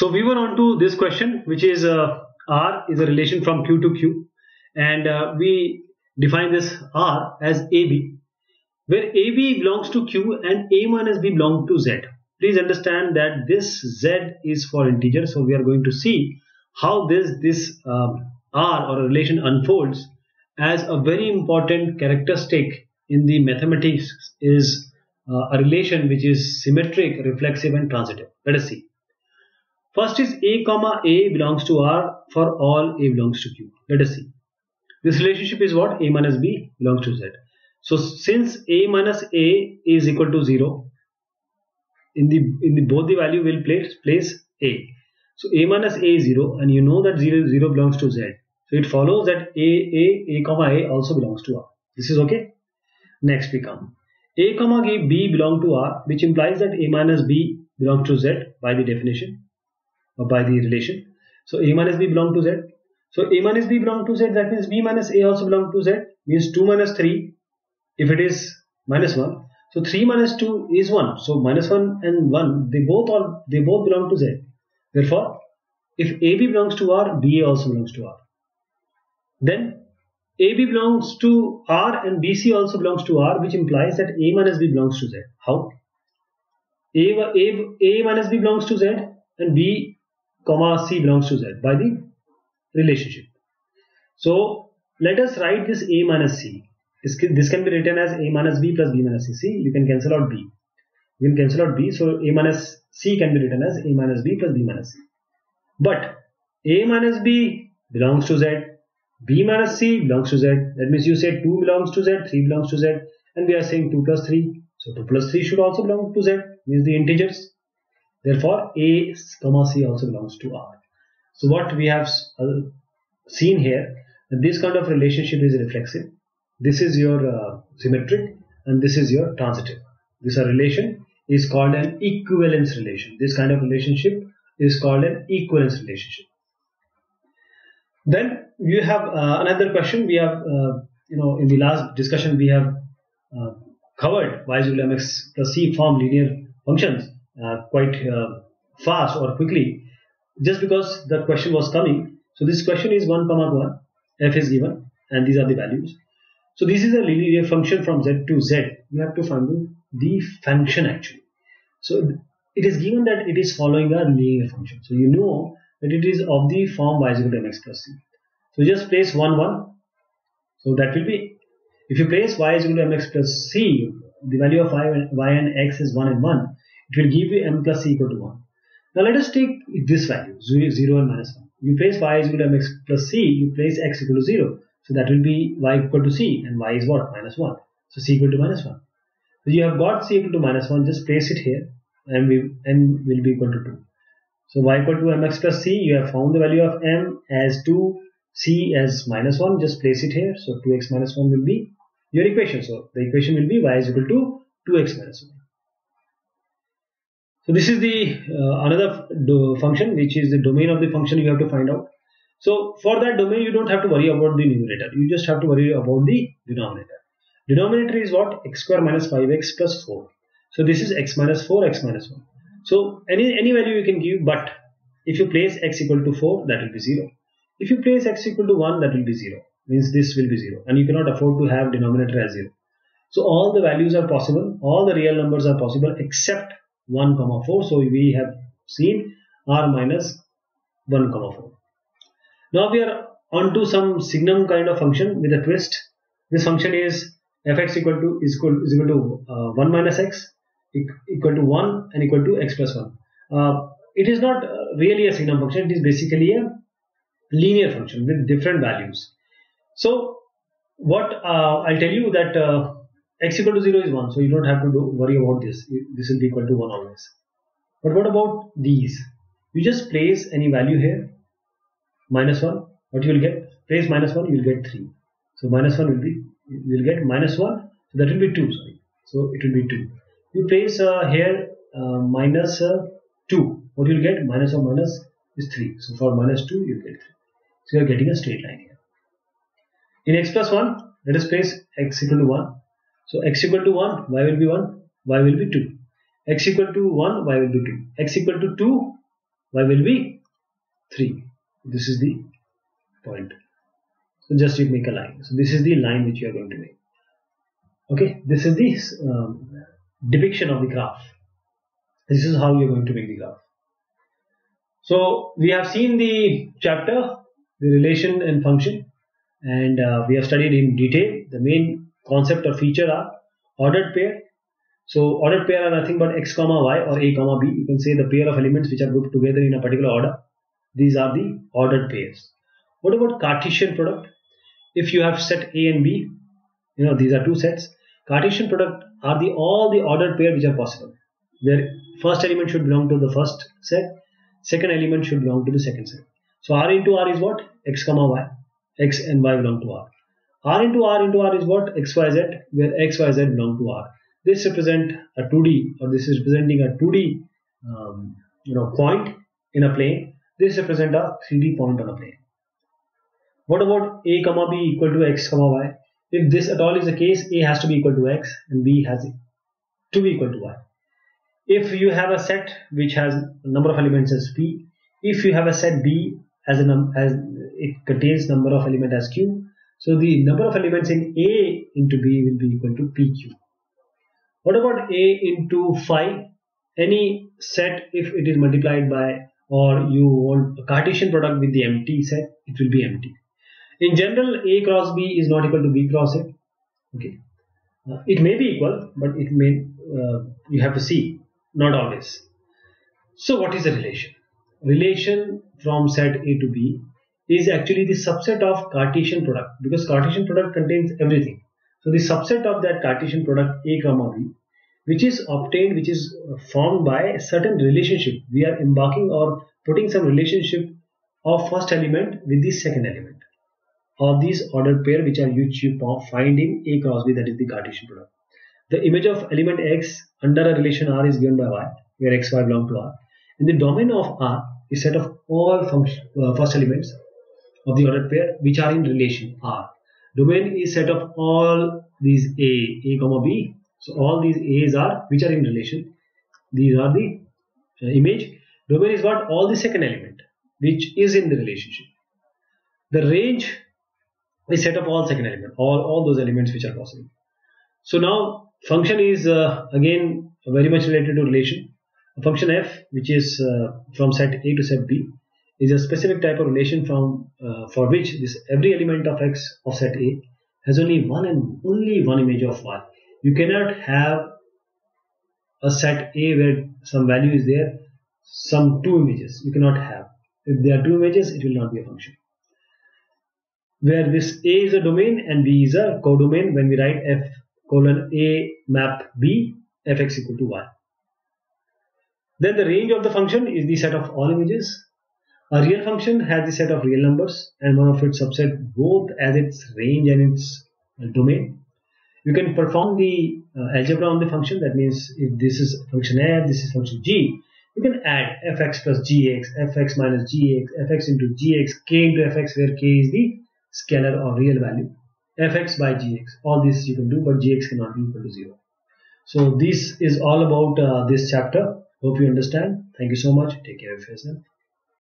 So we were on to this question, which is R is a relation from Q to Q, and we define this R as AB, where AB belongs to Q and A minus B belong to Z. Please understand that this Z is for integer, so we are going to see how this R or relation unfolds, as a very important characteristic in the mathematics is a relation which is symmetric, reflexive and transitive. Let us see. First is A belongs to R for all A belongs to Q. Let us see. This relationship is what? A minus B belongs to Z. So since A minus A is equal to 0, in both the value will place A. So A minus A is 0, and you know that 0 belongs to Z. So it follows that A also belongs to R. This is okay. Next we come. A, B belong to R, which implies that A minus B belongs to Z by the definition, or by the relation. So A minus B belong to Z. So A minus B belong to Z, that means B minus A also belong to Z, means 2 minus 3, if it is minus 1. So 3 minus 2 is 1. So minus 1 and 1, they both belong to Z. Therefore, if AB belongs to R, BA also belongs to R. Then AB belongs to R and BC also belongs to R, which implies that A minus B belongs to Z. How? A minus B belongs to Z and B, C belongs to Z by the relationship. So let us write this A minus C. This can be written as A minus B plus B minus C. See, you can cancel out B. You can cancel out B, so A minus C can be written as A minus B plus B minus C. But A minus B belongs to Z, B minus C belongs to Z. That means you say 2 belongs to Z, 3 belongs to Z, and we are saying 2 plus 3. So 2 plus 3 should also belong to Z, means the integers. Therefore, A, C also belongs to R. So what we have seen here, that this kind of relationship is reflexive. This is your symmetric, and this is your transitive. This relation is called an equivalence relation. This kind of relationship is called an equivalence relationship. Then you have another question. We have, in the last discussion, we have covered y is equal to mx plus c form linear functions quite fast or quickly, just because the question was coming. So this question is 1, 1. F is given, and these are the values. So this is a linear function from z to z. You have to find the function actually. So it is given that it is following a linear function. So you know that it is of the form y is equal to mx plus c. So just place 1, 1. So that will be, if you place y is equal to mx plus c, the value of y and x is 1 and 1. It will give you m plus c equal to 1. Now let us take this value, 0 and minus 1. You place y is equal to mx plus c, you place x equal to 0. So that will be y equal to c, and y is what? Minus 1. So c equal to minus 1. So you have got c equal to minus 1, just place it here, and n will be equal to 2. So y equal to mx plus c, you have found the value of m as 2, c as minus 1, just place it here. So 2x minus 1 will be your equation. So the equation will be y is equal to 2x minus 1. So this is the another function, which is the domain of the function you have to find out. So for that domain, you don't have to worry about the numerator. You just have to worry about the denominator. Denominator is what? X square minus 5x plus 4. So this is x minus 4, x minus 1. So any value you can give, but if you place x equal to 4, that will be 0. If you place x equal to 1, that will be 0. Means this will be 0. And you cannot afford to have denominator as 0. So all the values are possible. All the real numbers are possible except 1, 4. So we have seen R minus 1, 4. Now we are on to some signum kind of function with a twist. This function is fx is equal to 1 minus x equal to 1 and equal to x plus 1. It is not really a signum function. It is basically a linear function with different values. So what I'll tell you that x equal to 0 is 1, so you don't have to worry about this. This will be equal to 1 always. But what about these? You just place any value here, minus 1, what you will get? Place minus 1, you will get 3. So minus 1 will be, you will get minus 1, so that will be 2, sorry. So it will be 2. You place here minus 2, what you will get? Minus 1 minus is 3. So for minus 2, you will get 3. So you are getting a straight line here. In x plus 1, let us place x equal to 1. So x equal to 1, y will be 1, y will be 2. X equal to 1, y will be 2. X equal to 2, y will be 3. This is the point. So just you make a line. So this is the line which you are going to make. Okay, this is the depiction of the graph. This is how you are going to make the graph. So we have seen the chapter, the relation and function, and we have studied in detail. The main concept or feature are ordered pair. So ordered pair are nothing but x comma y or a comma b. You can say the pair of elements which are grouped together in a particular order. These are the ordered pairs. What about Cartesian product? If you have set A and B, you know these are two sets. Cartesian product are the all the ordered pair which are possible, where first element should belong to the first set, second element should belong to the second set. So R into R is what? X comma y. X and y belong to R. R into R into R is what? X y z, where x y z belong to R. This represent a 2D, or this is representing a 2D point in a plane. This represent a 3D point on a plane. What about a comma b equal to x comma y? If this at all is the case, a has to be equal to x and b has to be equal to y. If you have a set which has number of elements as p, if you have a set b as it contains number of elements as q, so the number of elements in a into b will be equal to pq. What about a into phi? Any set, if it is multiplied by, or you want a Cartesian product with the empty set, it will be empty. In general, a cross b is not equal to b cross a. Okay, it may be equal, but it may you have to see, not always. So what is the relation? Relation from set a to b is actually the subset of Cartesian product, because Cartesian product contains everything. So the subset of that Cartesian product a comma b, which is obtained, which is formed by a certain relationship. We are embarking or putting some relationship of first element with the second element of these ordered pair which you find in a cross b, that is the Cartesian product. The image of element x under a relation r is given by y, where x, y belong to r. And the domain of r is set of all first elements of the ordered pair which are in relation r. Domain is set of all these a comma b. So all these a's are which are in relation. These are the image. Domain is what? All the second element which is in the relationship. The range is set of all second element, all those elements which are possible. So now function is again very much related to relation. A function f, which is from set a to set b, is a specific type of relation from for which every element of x of set a has only one and only one image of y. You cannot have a set a where some value is there, some two images. You cannot have. If there are two images, it will not be a function. Where this a is a domain and b is a codomain, when we write f colon a map b, fx equal to y. Then the range of the function is the set of all images. A real function has the set of real numbers and one of its subset, both as its range and its domain. You can perform the algebra on the function. That means if this is function f, this is function g, you can add fx plus gx, fx minus gx, fx into gx, k into fx, where k is the scalar or real value, fx by gx. All this you can do, but gx cannot be equal to 0. So this is all about this chapter. Hope you understand. Thank you so much. Take care of yourself.